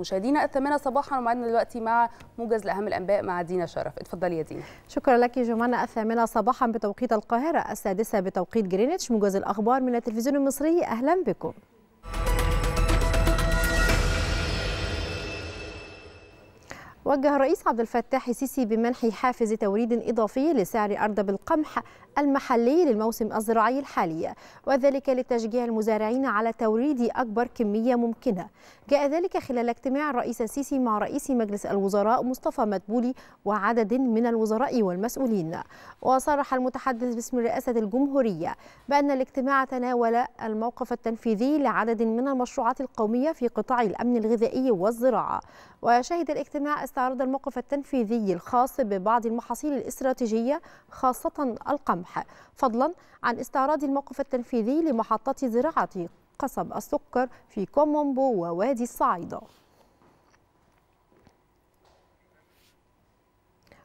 مشاهدينا الثامنة صباحا، ومعنا دلوقتي مع موجز لأهم الأنباء مع دينا شرف. اتفضلي يا دينا. شكرا لك جمانة. الثامنة صباحا بتوقيت القاهرة، السادسة بتوقيت جرينتش. موجز الأخبار من التلفزيون المصري، أهلا بكم. وجه الرئيس عبد الفتاح السيسي بمنح حافز توريد إضافي لسعر أرض القمح المحلي للموسم الزراعي الحالي، وذلك لتشجيع المزارعين على توريد أكبر كمية ممكنة. جاء ذلك خلال اجتماع الرئيس السيسي مع رئيس مجلس الوزراء مصطفى مدبولي وعدد من الوزراء والمسؤولين. وصرح المتحدث باسم رئاسة الجمهورية بأن الاجتماع تناول الموقف التنفيذي لعدد من المشروعات القومية في قطاع الأمن الغذائي والزراعة. وشهد الاجتماع استعرض الموقف التنفيذي الخاص ببعض المحاصيل الاستراتيجية خاصة القمح، فضلا عن استعراض الموقف التنفيذي لمحطات زراعة قصب السكر في كومومبو ووادي الصعيدة.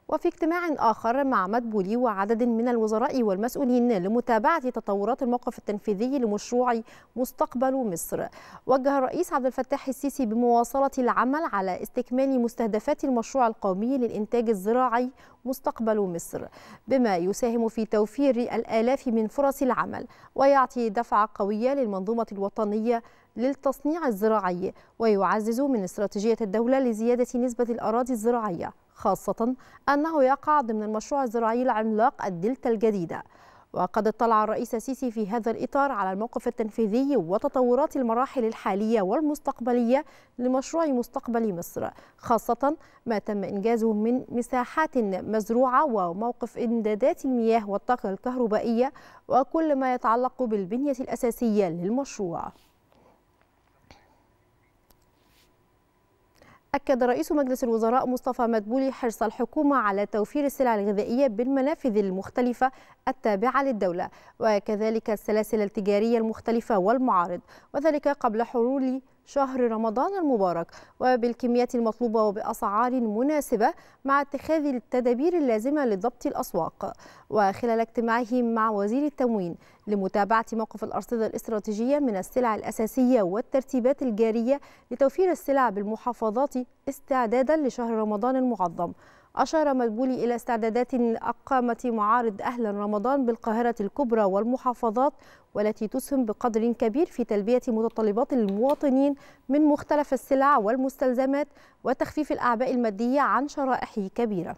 وفي اجتماع آخر مع مدبولي وعدد من الوزراء والمسؤولين لمتابعة تطورات الموقف التنفيذي لمشروع مستقبل مصر، وجه الرئيس عبد الفتاح السيسي بمواصلة العمل على استكمال مستهدفات المشروع القومي للإنتاج الزراعي مستقبل مصر، بما يساهم في توفير الآلاف من فرص العمل ويعطي دفعة قوية للمنظومة الوطنية للتصنيع الزراعي، ويعزز من استراتيجية الدولة لزيادة نسبة الأراضي الزراعية، خاصة أنه يقع ضمن المشروع الزراعي العملاق الدلتا الجديدة. وقد اطلع الرئيس السيسي في هذا الإطار على الموقف التنفيذي وتطورات المراحل الحالية والمستقبلية لمشروع مستقبل مصر، خاصة ما تم إنجازه من مساحات مزروعة وموقف إمدادات المياه والطاقة الكهربائية وكل ما يتعلق بالبنية الأساسية للمشروع. أكد رئيس مجلس الوزراء مصطفى مدبولي حرص الحكومة على توفير السلع الغذائية بالمنافذ المختلفة التابعة للدولة، وكذلك السلاسل التجارية المختلفة والمعارض، وذلك قبل حلول شهر رمضان المبارك وبالكميات المطلوبة وبأسعار مناسبة، مع اتخاذ التدابير اللازمة لضبط الأسواق. وخلال اجتماعه مع وزير التموين لمتابعة موقف الأرصدة الاستراتيجية من السلع الأساسية والترتيبات الجارية لتوفير السلع بالمحافظات استعدادا لشهر رمضان المعظم، أشار مدبولي إلى استعدادات أقامت معارض أهلا رمضان بالقاهرة الكبرى والمحافظات، والتي تسهم بقدر كبير في تلبية متطلبات المواطنين من مختلف السلع والمستلزمات وتخفيف الأعباء المادية عن شرائحه كبيرة.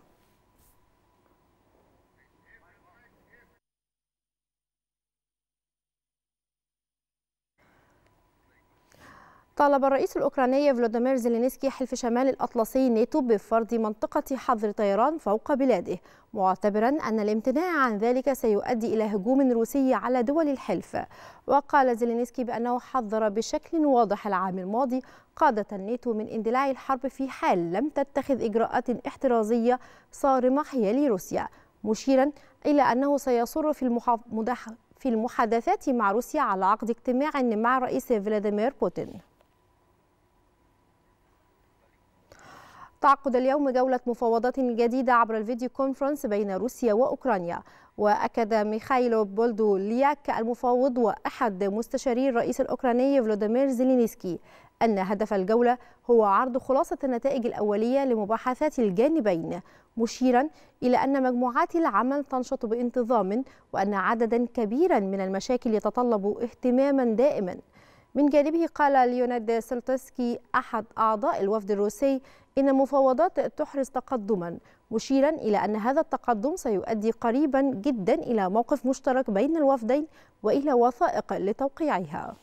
طالب الرئيس الأوكراني فلاديمير زيلينسكي حلف شمال الأطلسي ناتو بفرض منطقة حظر طيران فوق بلاده، معتبرا أن الامتناع عن ذلك سيؤدي إلى هجوم روسي على دول الحلف. وقال زيلينسكي بأنه حذر بشكل واضح العام الماضي قادة الناتو من اندلاع الحرب في حال لم تتخذ إجراءات احترازية صارمة حيال روسيا، مشيرا إلى أنه سيصر في المحادثات مع روسيا على عقد اجتماع مع الرئيس فلاديمير بوتين. تعقد اليوم جولة مفاوضات جديدة عبر الفيديو كونفرنس بين روسيا وأوكرانيا، وأكد ميخائيل بولدولياك المفاوض وأحد مستشاري الرئيس الأوكراني فلاديمير زيلينسكي أن هدف الجولة هو عرض خلاصة النتائج الأولية لمباحثات الجانبين، مشيرا إلى أن مجموعات العمل تنشط بانتظام، وأن عددا كبيرا من المشاكل يتطلب اهتماما دائما. من جانبه قال ليونيد سلتسكي أحد أعضاء الوفد الروسي إن المفاوضات تحرز تقدما، مشيرا إلى أن هذا التقدم سيؤدي قريبا جدا إلى موقف مشترك بين الوفدين وإلى وثائق لتوقيعها.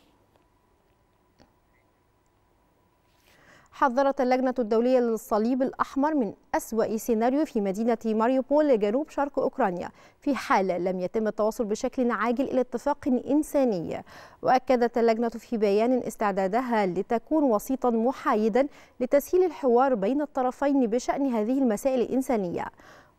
حذرت اللجنة الدولية للصليب الأحمر من أسوأ سيناريو في مدينة ماريوبول جنوب شرق أوكرانيا في حال لم يتم التوصل بشكل عاجل إلى اتفاق إنساني. وأكدت اللجنة في بيان استعدادها لتكون وسيطا محايدا لتسهيل الحوار بين الطرفين بشأن هذه المسائل الإنسانية.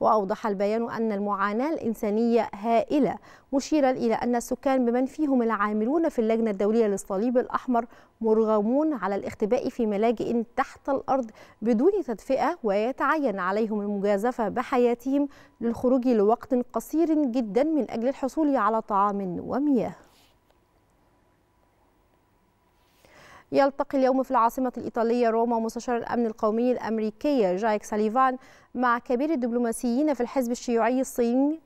وأوضح البيان أن المعاناة الإنسانية هائلة، مشيرا إلى أن السكان بمن فيهم العاملون في اللجنة الدولية للصليب الأحمر مرغمون على الاختباء في ملاجئ تحت الأرض بدون تدفئة، ويتعين عليهم المجازفة بحياتهم للخروج لوقت قصير جدا من أجل الحصول على طعام ومياه. يلتقي اليوم في العاصمة الإيطالية روما مستشار الأمن القومي الأمريكي جايك ساليفان مع كبير الدبلوماسيين في الحزب الشيوعي الصيني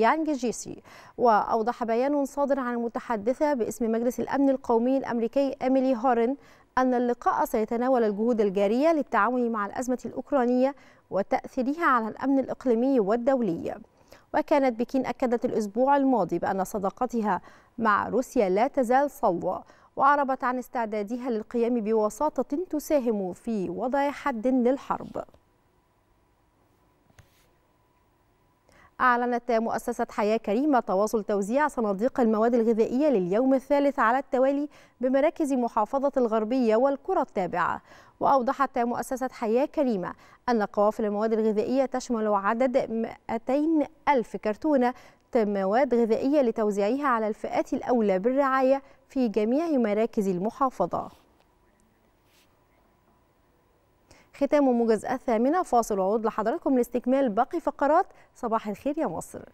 يانج جيسي جي. وأوضح بيان صادر عن المتحدثة باسم مجلس الأمن القومي الأمريكي أميلي هورن أن اللقاء سيتناول الجهود الجارية للتعامل مع الأزمة الأوكرانية وتأثيرها على الأمن الإقليمي والدولي. وكانت بكين أكدت الأسبوع الماضي بأن صداقتها مع روسيا لا تزال صلبة، وأعربت عن استعدادها للقيام بوساطة تساهم في وضع حد للحرب. أعلنت مؤسسة حياة كريمة تواصل توزيع صناديق المواد الغذائية لليوم الثالث على التوالي بمراكز محافظة الغربية والقرى التابعة. وأوضحت مؤسسة حياة كريمة أن قوافل المواد الغذائية تشمل عدد 200 ألف كرتونة مواد غذائية لتوزيعها على الفئات الأولى بالرعاية في جميع مراكز المحافظة. ختام موجز الثامنة، فاصل وعود لحضراتكم لاستكمال باقي فقرات صباح الخير يا مصر.